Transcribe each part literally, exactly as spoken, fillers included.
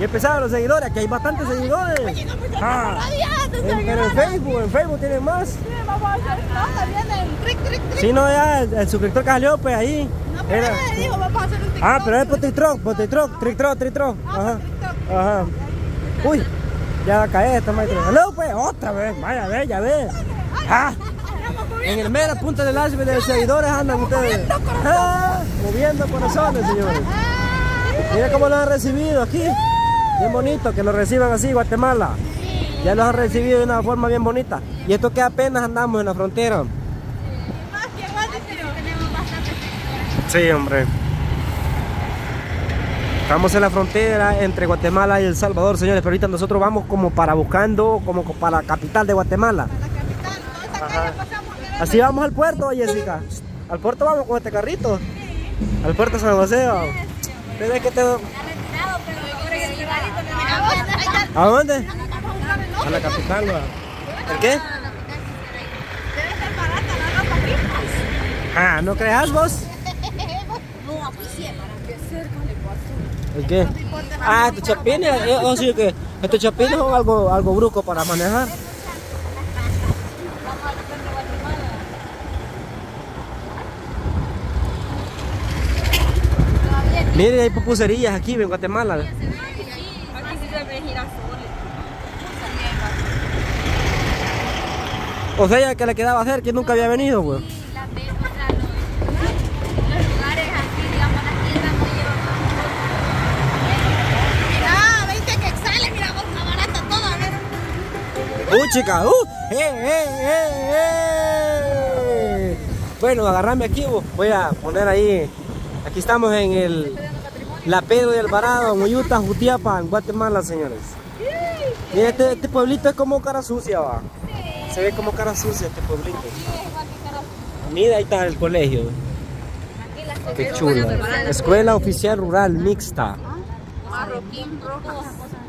Y empezaron los seguidores, que hay bastantes seguidores. Oye, no, pues ah, en, seguidores. Pero en Facebook, en Facebook tiene más. Sí, vamos a hacer, no, también en Rick, Rick, Rick. Sí, no, ya el, el suscriptor que salió, pues ahí. No, pero era... él dijo, vamos a hacer un TikTok. Ah, pero es por TikTok, por TikTok, TikTok, TikTok. Ajá, ajá. Uy, ya va a caer esta maestra. No, pues, otra vez, vaya, ve, ya ve. Ah, en el mera punta del iceberg de los seguidores andan ustedes. Ah, moviendo corazones, señores. Mira cómo lo han recibido aquí. Bien bonito que lo reciban así, Guatemala. Sí. Ya los han recibido de una forma bien bonita. Y esto que apenas andamos en la frontera. Sí, hombre. Estamos en la frontera entre Guatemala y El Salvador, señores. Pero ahorita nosotros vamos como para buscando, como para la capital de Guatemala. Para la capital, ¿no? Esa calle pasamos, ¿no? Así vamos al puerto, Jessica. Al puerto vamos con este carrito. Sí. Al puerto San José. Pero es que te... ¿A dónde? A la capital, ¿no? ¿Por qué? Debe ser barata la ropa misma. Ah, ¿no creas vos? No, pues sí, para que cerca le pueda hacer. ¿El qué? Ah, estos chapines, o sí que estos chapines son algo, algo brusco para manejar. Miren, hay pupuserías aquí en Guatemala. O sea, que le quedaba cerca y nunca había venido, güey. Sí, las vemos, claro. Los lugares aquí, digamos, las tiendas no llevan. Mirá, veinte quetzales, mira, vos, barata toda, a ver. ¡Uh, chica! ¡Uh! ¡Eh, eh, eh, eh! Bueno, agarrame aquí, vos. Voy a poner ahí. Aquí estamos en el... La Pedro de Alvarado, Moyuta, Jutiapa, en Guatemala, señores. Mira, este, este pueblito es como cara sucia, va. Se ve como cara sucia este pueblito. Mira, ahí está el colegio. Qué chulo. Escuela Oficial Rural Mixta. Marroquín.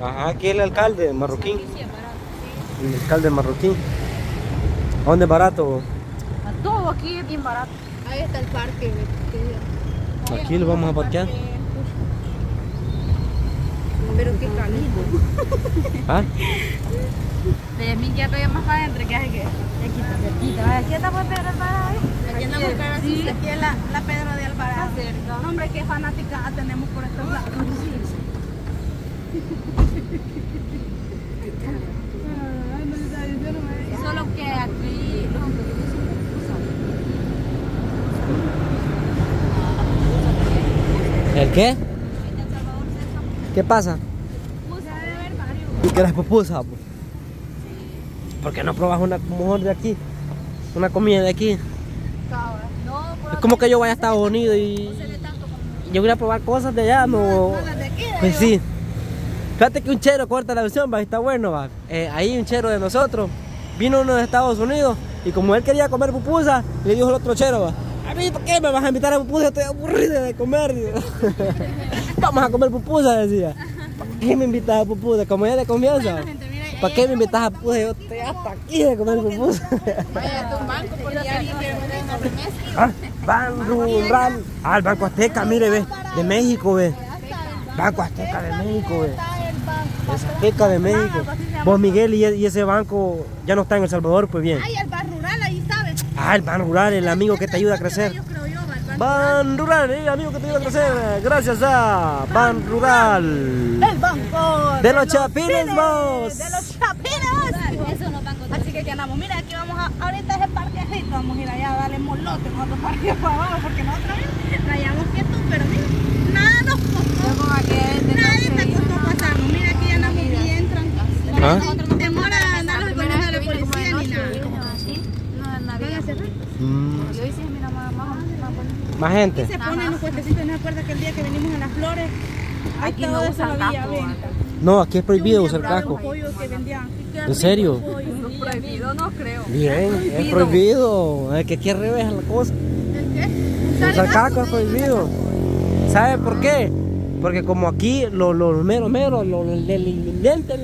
Ajá, aquí el alcalde, Marroquín. El alcalde Marroquín. ¿A dónde es barato? A todo aquí es bien barato. Ahí está el parque. Aquí lo vamos a parquear. Pero qué calido. ¿Ah? De mí ya todavía más para adentro, que hace que aquí está cerquita. Aquí está por Pedro de Alvarado. Aquí andamos por Pedro de Alvarado. Aquí es la, la Pedro de Alvarado. No, hombre, qué fanática tenemos por estos lados. Solo que aquí los autobuses son muy cruzados. ¿El qué? En El Salvador se está muy... ¿Qué pasa? Pupusa de haber varios. ¿Y qué las pupusas? ¿Por qué no probas una mejor de aquí? Una comida de aquí. No, es como que yo vaya a Estados Unidos y... Yo voy a probar cosas de allá, ¿no? Pues sí. Fíjate que un chero corta la versión, va, está bueno, va. Eh, ahí un chero de nosotros. Vino uno de Estados Unidos y como él quería comer pupusa, le dijo el otro chero, va. A mí, ¿por qué me vas a invitar a pupusa? Estoy aburrido de comer. Vamos a comer pupusa, decía. ¿Para qué me invitas a pupusa? Como ya de confianza. ¿Para qué me invitas a pupusa? Yo estoy hasta aquí de comer pupusa. Vaya a tu banco, porque ya no quiero poner una remesa. Banrural. Ah, el Banco Azteca, mire, ve. De México, ve. Banco Azteca de México, ve. Azteca de México. Vos, Miguel, y ese banco ya no está en El Salvador, pues bien. Ay, el Banrural, ahí sabes. Ah, el Banrural, el amigo que te ayuda a crecer. Banrural, el amigo que te ayuda a crecer. Gracias a Banrural. El banco de los chapines, vos. Así que aquí andamos, mira, aquí vamos a, ahorita es el parquecito, vamos a ir allá a darle molote con otro parque para abajo, porque nosotros traíamos quietos, pero mira, nada nos costó, nadie te costó pasarnos, mira, aquí ya andamos bien tranquilos, demora de andar los colores de la policía ni nada. Yo hice, mira, más gente. Y se ponen los puestecitos, ¿no acuerdas que el día que venimos a las flores? Aquí no usan casco. No, aquí es prohibido usar casco. ¿En serio? Prohibido, no creo. Bien, es prohibido. Es que aquí al revés la cosa. ¿El qué? Usar casco es prohibido. ¿Sabes por qué? Porque como aquí los lo, mero mero, los delincuentes,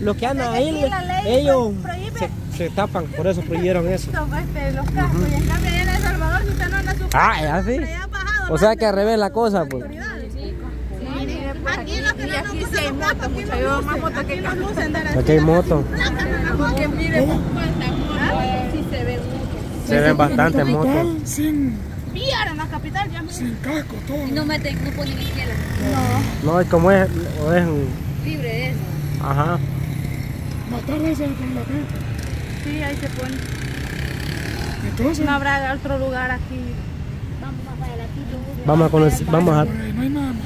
los que andan ahí, ellos se, se tapan, por eso prohibieron eso. Los cascos, y en cambio allá en El Salvador, si usted no anda su casa, ah, ya sí. O sea que al revés la cosa, pues. Aquí lo que no nos gusta son motos, muchachos. Aquí nos gusta andar así. Aquí hay motos. Porque miren cuántas motos. Sí se ven muchas. Se ven bastantes motos. Vieron la capital ya. Sin casco, todo. No meten grupo ni siquiera. No. No, es como es. Es libre de eso. Ajá. Matarles a ese combatiente. Sí, ahí se pone. Entonces. No habrá otro lugar aquí. Vamos a conocer. Vamos a. No hay nada más.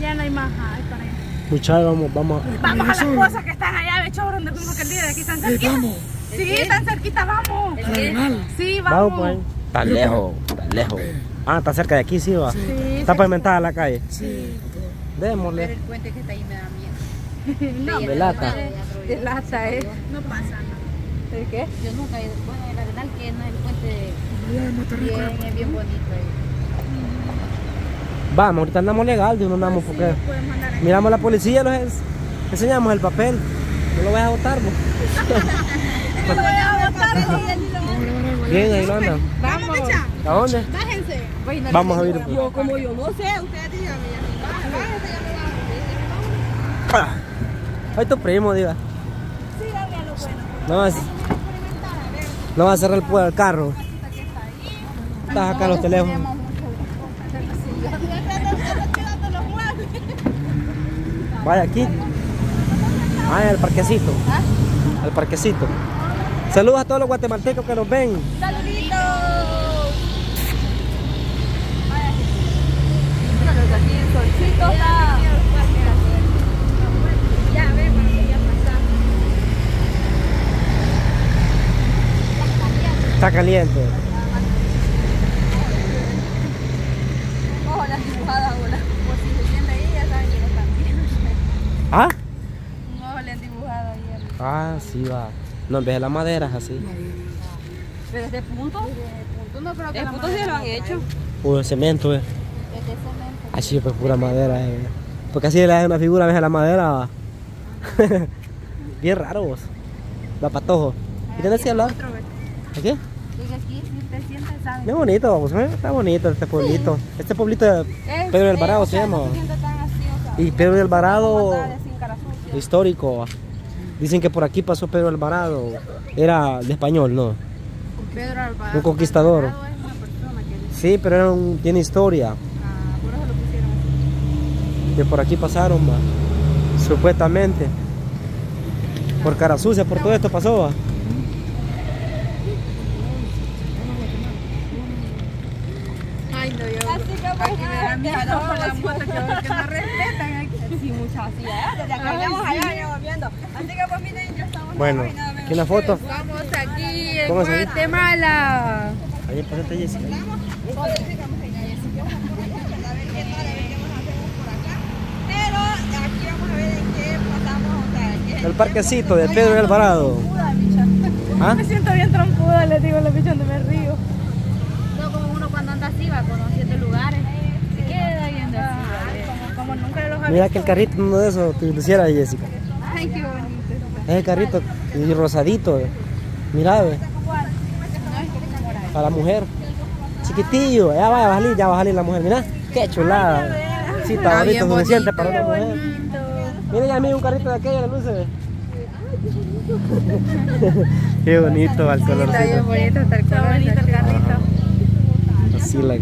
Ya no hay más, ahí para allá. Muchachos, vamos, vamos. Vamos a las cosas que están allá, de hecho, donde fuimos que el día de aquí están cerquita. Sí, están cerquita, vamos. Sí, vamos. Vamos, pues. Está lejos, está lejos. Ah, está cerca de aquí, sí, va. Sí. Está pavimentada la calle. Sí. Démosle. Pero el puente que está ahí me da miedo. No, delata. Delata, eh. No pasa nada. ¿El qué? Yo nunca he ido. Bueno, la verdad que no es el puente. Bien, es bien bonito ahí. Vamos, ahorita andamos legal, no andamos ah, sí, porque miramos a la policía, los ens... enseñamos el papel. No lo vayas a votar, vos. No lo vayas a votar, bien, ahí lo andan. Vamos, ¿a dónde? Bájense. Pues, no, vamos a ir. Yo, pues. Como yo no sé, ustedes díganme. Bájense, ya me hoy tu primo, diga. Sí, dame a lo bueno. No vas no va a cerrar el puerto del carro. Estás acá los teléfonos. Vaya aquí. Ah, al parquecito. Al parquecito. Saludos a todos los guatemaltecos que nos ven. Saluditos. Ya ven, ya pasamos. Está caliente. Ojo, la dibujada ahora. Por si se siente ahí, ya saben que no están bien. ¿Ah? No, le han dibujado ayer. Ah, sí va. No, en vez de las maderas así. ¿Pero es de punto? De punto no, pero que de punto sí lo han hecho. Puro cemento, eh. Es de cemento. Así pues pura madera, eh. Porque así le das una figura, ves a la madera, va. Bien raro vos. Va patojo. ¿Y tenés que hablar? ¿Aquí? Aquí te sientes, ¿sabes? Qué bonito, vamos, ¿eh? Está bonito este pueblito. Sí. Este pueblito de Pedro de Alvarado se llama. Y Pedro de Alvarado histórico. Dicen que por aquí pasó Pedro de Alvarado. Era de español, ¿no? Pedro Alvarado. Un conquistador. Alvarado es una persona que... Sí, pero era un, tiene historia. Ah, por eso lo pusieron. Que por aquí pasaron, ¿va? Supuestamente. Por Cara Sucia, por todo esto pasó, ¿va? Aquí me dan miedo con la moto, que no respetan aquí. Sí, muchas así, desde que veníamos allá veníamos viendo. Así que pues miren, ya estamos. Bueno, aquí una foto. Vamos aquí en Guatemala. Ahí pasate a Jessica. Vamos a ver qué más hacemos por acá. Pero aquí vamos a ver en qué pasamos. El parquecito de Pedro de Alvarado. Me siento bien trompuda, les digo, la bicha donde me río. No, como uno cuando anda así va conociendo lugares. Mira que el carrito, uno de esos, te lo hiciera Jessica. Ay, qué bonito. Es el carrito y rosadito. Mira, ve. Para la mujer. Chiquitillo. Ya va a salir, ya va a salir la mujer. Mira, qué chulada. Sí, está bonito, suficiente para la mujer. Mira, ya mira un carrito de aquella, la luz se ve. Qué bonito el colorcito. Está bien bonito el carrito. Así la.